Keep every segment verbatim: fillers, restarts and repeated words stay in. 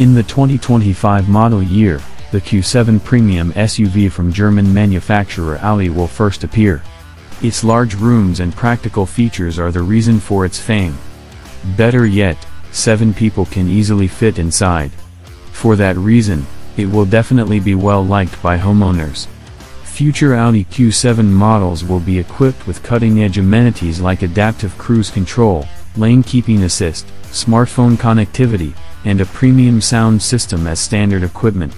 In the twenty twenty-five model year, the Q seven premium S U V from German manufacturer Audi will first appear. Its large rooms and practical features are the reason for its fame. Better yet, seven people can easily fit inside. For that reason, it will definitely be well liked by homeowners. Future Audi Q seven models will be equipped with cutting-edge amenities like adaptive cruise control, lane keeping assist, smartphone connectivity, and a premium sound system as standard equipment.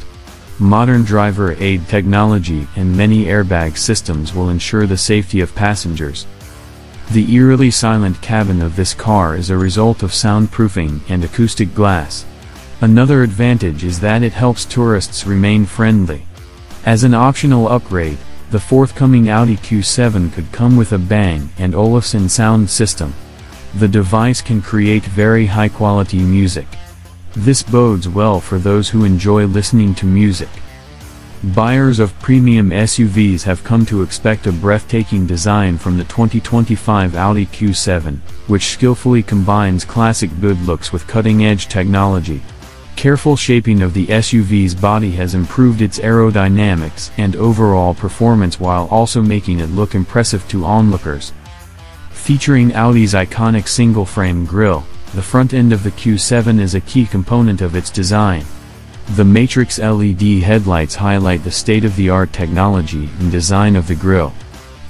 Modern driver aid technology and many airbag systems will ensure the safety of passengers. The eerily silent cabin of this car is a result of soundproofing and acoustic glass. Another advantage is that it helps tourists remain friendly. As an optional upgrade, the forthcoming Audi Q seven could come with a Bang and Olufsen sound system. The device can create very high-quality music. This bodes well for those who enjoy listening to music. Buyers of premium S U Vs have come to expect a breathtaking design from the twenty twenty-five Audi Q seven, which skillfully combines classic good looks with cutting-edge technology. Careful shaping of the S U V's body has improved its aerodynamics and overall performance while also making it look impressive to onlookers. Featuring Audi's iconic single-frame grille, the front end of the Q seven is a key component of its design. The matrix L E D headlights highlight the state-of-the-art technology and design of the grille.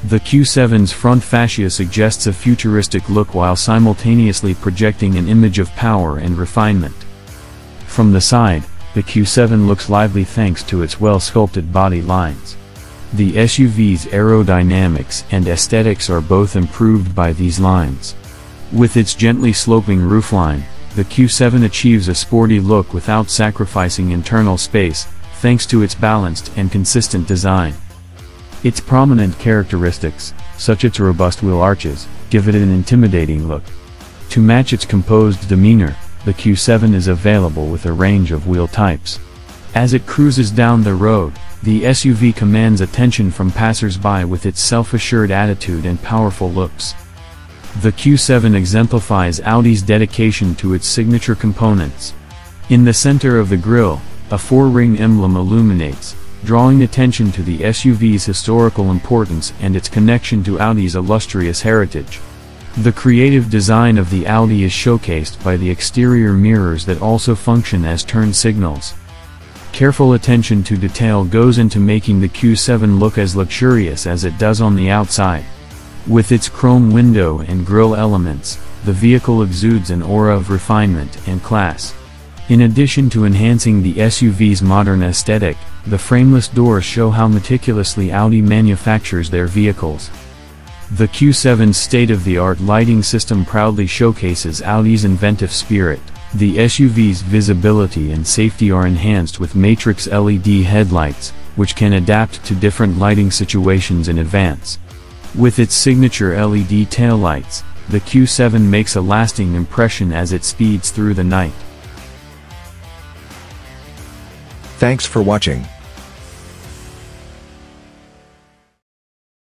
The Q seven's front fascia suggests a futuristic look while simultaneously projecting an image of power and refinement. From the side, the Q seven looks lively thanks to its well-sculpted body lines. The S U V's aerodynamics and aesthetics are both improved by these lines. With its gently sloping roofline, the Q seven achieves a sporty look without sacrificing internal space, thanks to its balanced and consistent design. Its prominent characteristics, such as its robust wheel arches, give it an intimidating look. To match its composed demeanor, the Q seven is available with a range of wheel types. As it cruises down the road, the S U V commands attention from passers-by with its self-assured attitude and powerful looks. The Q seven exemplifies Audi's dedication to its signature components. In the center of the grille, a four-ring emblem illuminates, drawing attention to the S U V's historical importance and its connection to Audi's illustrious heritage. The creative design of the Audi is showcased by the exterior mirrors that also function as turn signals. Careful attention to detail goes into making the Q seven look as luxurious as it does on the outside. With its chrome window and grille elements, the vehicle exudes an aura of refinement and class. In addition to enhancing the S U V's modern aesthetic, the frameless doors show how meticulously Audi manufactures their vehicles. The Q seven's state-of-the-art lighting system proudly showcases Audi's inventive spirit. The S U V's visibility and safety are enhanced with matrix L E D headlights, which can adapt to different lighting situations in advance. With its signature L E D taillights, the Q seven makes a lasting impression as it speeds through the night. Thanks for watching.